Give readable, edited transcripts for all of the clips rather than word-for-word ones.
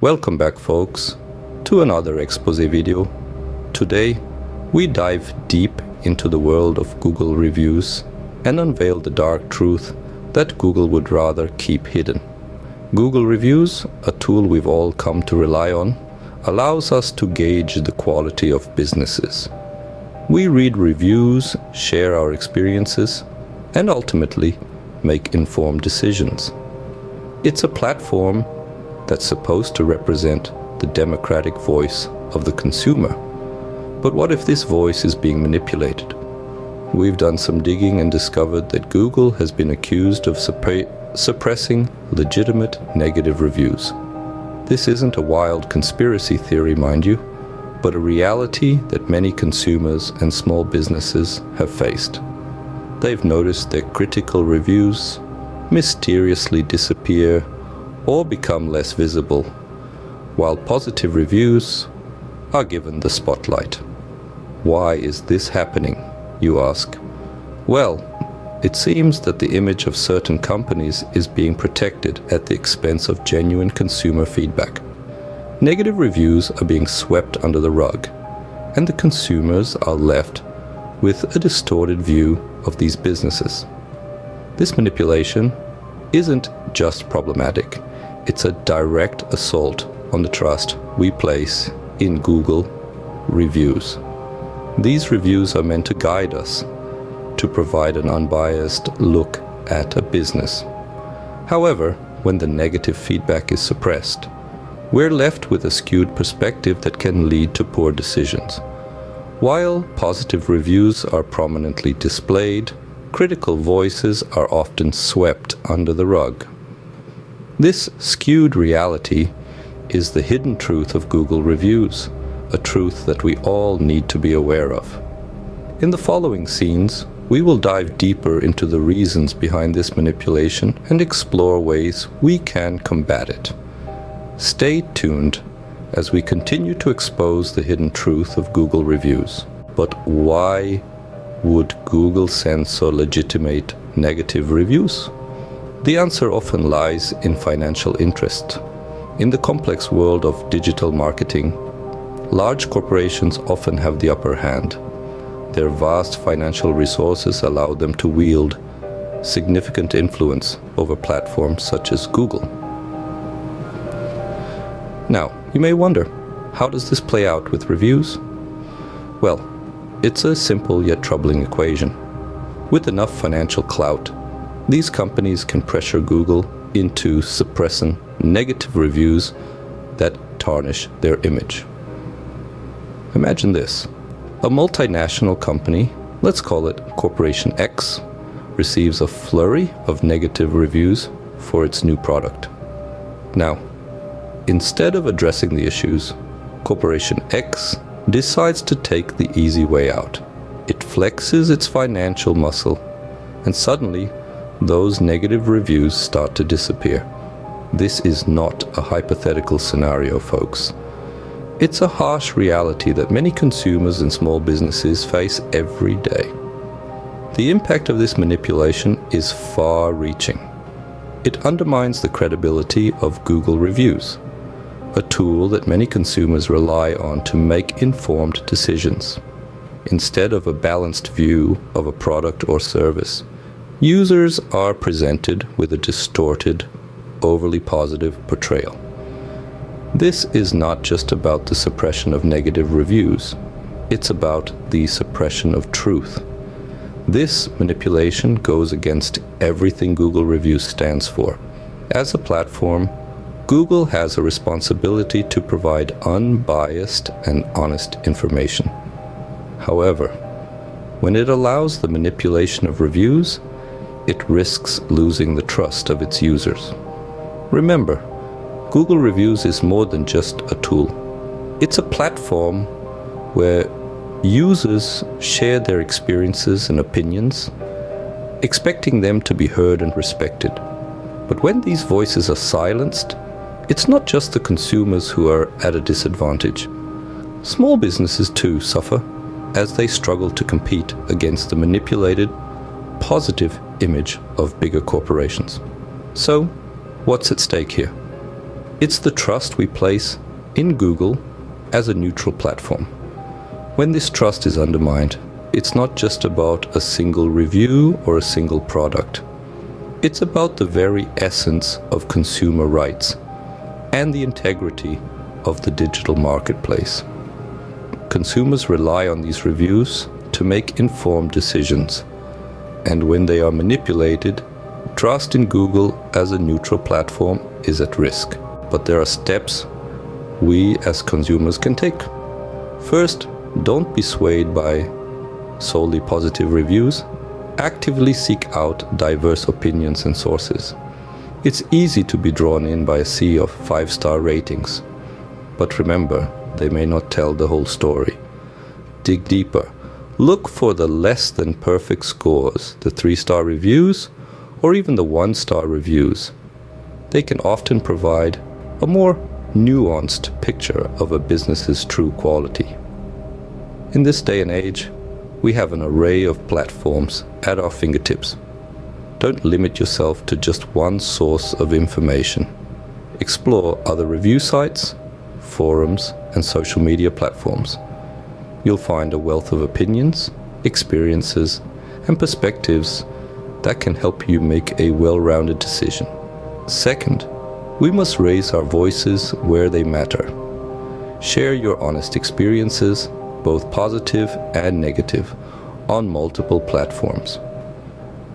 Welcome back, folks, to another expose video. Today we dive deep into the world of Google reviews and unveil the dark truth that Google would rather keep hidden. Google reviews, a tool we've all come to rely on, allows us to gauge the quality of businesses. We read reviews, share our experiences, and ultimately make informed decisions. It's a platform that's supposed to represent the democratic voice of the consumer. But what if this voice is being manipulated? We've done some digging and discovered that Google has been accused of suppressing legitimate negative reviews. This isn't a wild conspiracy theory, mind you, but a reality that many consumers and small businesses have faced. They've noticed their critical reviews mysteriously disappear or become less visible, while positive reviews are given the spotlight. Why is this happening, you ask? Well, it seems that the image of certain companies is being protected at the expense of genuine consumer feedback. Negative reviews are being swept under the rug, and the consumers are left with a distorted view of these businesses. This manipulation isn't just problematic. It's a direct assault on the trust we place in Google reviews. These reviews are meant to guide us, to provide an unbiased look at a business. However, when the negative feedback is suppressed, we're left with a skewed perspective that can lead to poor decisions. While positive reviews are prominently displayed, critical voices are often swept under the rug. This skewed reality is the hidden truth of Google reviews, a truth that we all need to be aware of. In the following scenes, we will dive deeper into the reasons behind this manipulation and explore ways we can combat it. Stay tuned as we continue to expose the hidden truth of Google reviews. But why would Google censor legitimate negative reviews? The answer often lies in financial interest. In the complex world of digital marketing, large corporations often have the upper hand. Their vast financial resources allow them to wield significant influence over platforms such as Google. Now, you may wonder, how does this play out with reviews? Well, it's a simple yet troubling equation. With enough financial clout, these companies can pressure Google into suppressing negative reviews that tarnish their image. Imagine this. A multinational company, let's call it Corporation X, receives a flurry of negative reviews for its new product. Now, instead of addressing the issues, Corporation X decides to take the easy way out. It flexes its financial muscle, and suddenly those negative reviews start to disappear. This is not a hypothetical scenario, folks. It's a harsh reality that many consumers and small businesses face every day. The impact of this manipulation is far-reaching. It undermines the credibility of Google reviews, a tool that many consumers rely on to make informed decisions. Instead of a balanced view of a product or service, users are presented with a distorted, overly positive portrayal. This is not just about the suppression of negative reviews. It's about the suppression of truth. This manipulation goes against everything Google Reviews stands for. As a platform, Google has a responsibility to provide unbiased and honest information. However, when it allows the manipulation of reviews, it risks losing the trust of its users. Remember, Google Reviews is more than just a tool. It's a platform where users share their experiences and opinions, expecting them to be heard and respected. But when these voices are silenced, it's not just the consumers who are at a disadvantage. Small businesses too suffer as they struggle to compete against the manipulated, positive image of bigger corporations. So, what's at stake here? It's the trust we place in Google as a neutral platform. When this trust is undermined, it's not just about a single review or a single product. It's about the very essence of consumer rights and the integrity of the digital marketplace. Consumers rely on these reviews to make informed decisions, and when they are manipulated, trust in Google as a neutral platform is at risk. But there are steps we as consumers can take. First, don't be swayed by solely positive reviews. Actively seek out diverse opinions and sources. It's easy to be drawn in by a sea of five-star ratings. But remember, they may not tell the whole story. Dig deeper. Look for the less than perfect scores, the three-star reviews, or even the one-star reviews. They can often provide a more nuanced picture of a business's true quality. In this day and age, we have an array of platforms at our fingertips. Don't limit yourself to just one source of information. Explore other review sites, forums, and social media platforms. You'll find a wealth of opinions, experiences, and perspectives that can help you make a well-rounded decision. Second, we must raise our voices where they matter. Share your honest experiences, both positive and negative, on multiple platforms.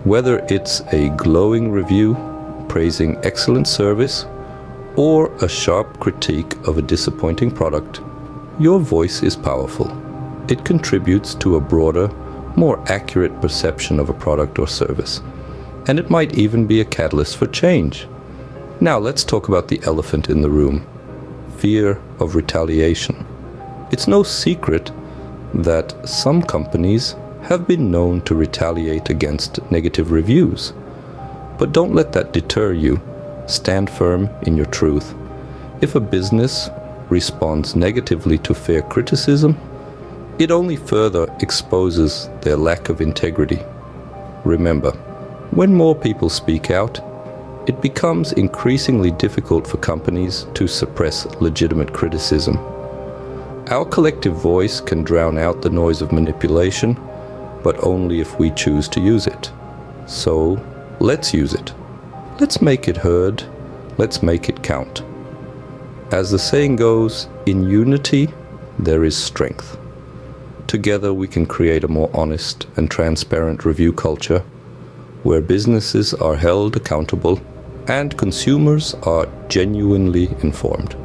Whether it's a glowing review praising excellent service or a sharp critique of a disappointing product, your voice is powerful. It contributes to a broader, more accurate perception of a product or service, and it might even be a catalyst for change. Now let's talk about the elephant in the room: fear of retaliation. It's no secret that some companies have been known to retaliate against negative reviews. But don't let that deter you. Stand firm in your truth. If a business responds negatively to fair criticism, it only further exposes their lack of integrity. Remember, when more people speak out, it becomes increasingly difficult for companies to suppress legitimate criticism. Our collective voice can drown out the noise of manipulation, but only if we choose to use it. So, let's use it. Let's make it heard. Let's make it count. As the saying goes, in unity, there is strength. Together we can create a more honest and transparent review culture where businesses are held accountable and consumers are genuinely informed.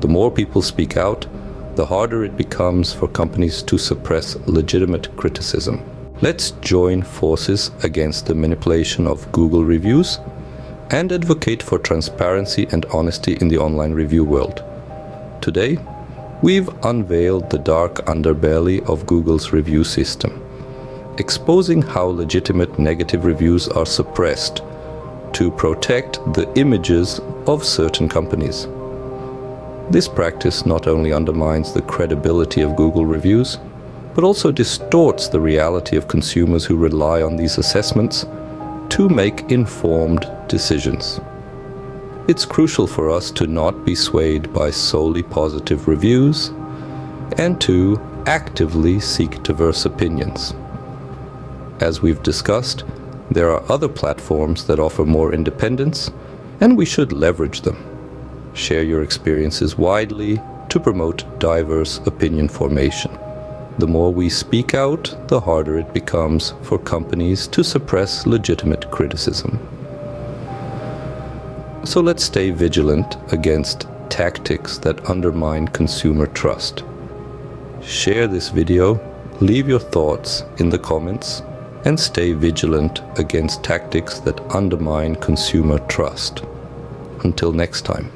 The more people speak out, the harder it becomes for companies to suppress legitimate criticism. Let's join forces against the manipulation of Google reviews and advocate for transparency and honesty in the online review world. Today, we've unveiled the dark underbelly of Google's review system, exposing how legitimate negative reviews are suppressed to protect the images of certain companies. This practice not only undermines the credibility of Google reviews, but also distorts the reality of consumers who rely on these assessments to make informed decisions. It's crucial for us to not be swayed by solely positive reviews and to actively seek diverse opinions. As we've discussed, there are other platforms that offer more independence, and we should leverage them. Share your experiences widely to promote diverse opinion formation. The more we speak out, the harder it becomes for companies to suppress legitimate criticism. So let's stay vigilant against tactics that undermine consumer trust. Share this video, leave your thoughts in the comments, and stay vigilant against tactics that undermine consumer trust. Until next time.